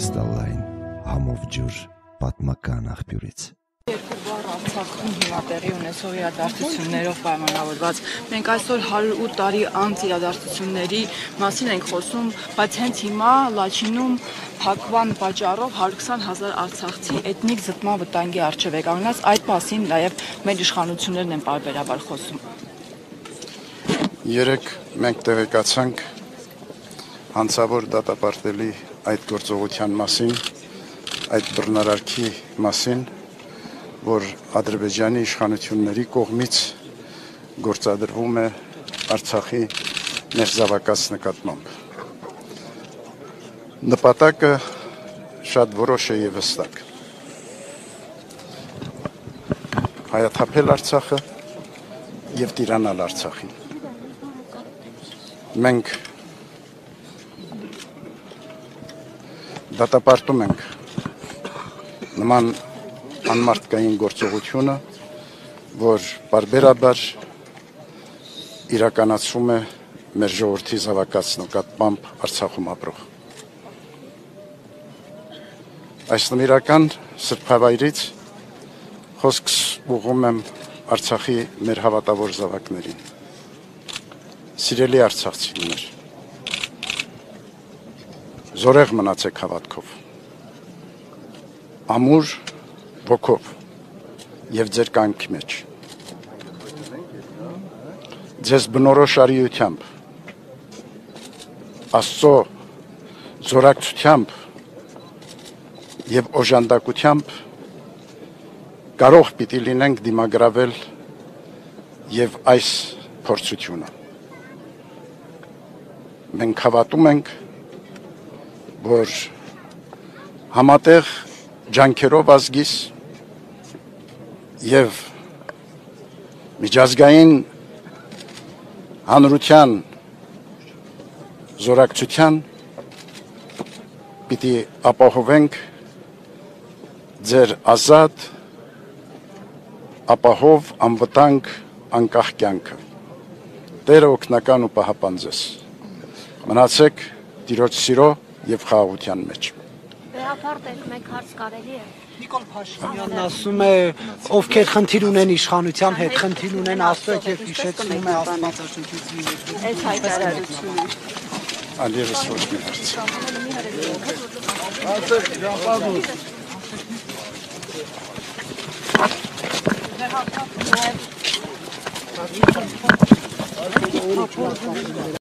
Կրիստալային համով ջուր պատմական աղբյուրից։ Մենք այսօր 108 տարի անց իրադարձությունների մասին ենք խոսում, բայց հենց հիմա Լաչինում փակման պատճառով 120,000 արցախցի էթնիկ զտման վտանգի առջև է կանգնած, այդ մասին նաև մեր իշխանություններն են պարբերաբար խոսում։ Երեկ մենք տեղեկացանք հանցավոր դատապարտելի այդ գործողության մասին, այդ բռնարարքի մասին, որ Ադրբեջանի իշխանությունների կողմից գործադրվում է Արցախի ներզավակաց նկատմամբ։ Նպատակը շատ որոշ է և հստակ։ Հայաթափել Արցախը և տիրանալ Արցախին։ Մենք դատապարտում ենք նման անմարդկային գործողությունը, որ պարբերաբար իրականացվում է մեր ժողովրդի զավակաց նկատմամբ Արցախում ապրող։ Այս նվիրական սրբավայրից խոսքս ուղղում եմ Արցախի մեր հավատավոր զավակներին։ Սիրելի արցախցիներ, զորեղ մնացեք հավատքով, ամուր ոգով և ձեր կյանքի մեջ, ձեզ բնորոշ արիությամբ, Աստծո զորակցությամբ և օժանդակությամբ կարող պիտի լինենք դիմագրավել և այս փորձությունը։ Մենք հավատում ենք, որ համատեղ ջանքերով ազգիս և միջազգային հանրության զորակցության պիտի ապահովենք ձեր ազատ, ապահով, անվտանգ, անկախ կյանքը։ Տերը օգնական ու պահապան ձեզ։ Մնացեք Տիրոջ սիրո և խաղաղության մեջ։ Վերապարտել մեկ հարց կարելի է։ Նիկոլ Փաշինյանն ասում է, ովքեր խնդիր ունեն իշխանության հետ, խնդիր ունեն Աստծո հետ, հիշեցնում է Աստվածաշնչից։ Այս հայտարարությունը։ Ալերս ոչ մի հարց։ Ասեք, Ժապավոս։ Վերապարտել։